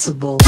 sensible.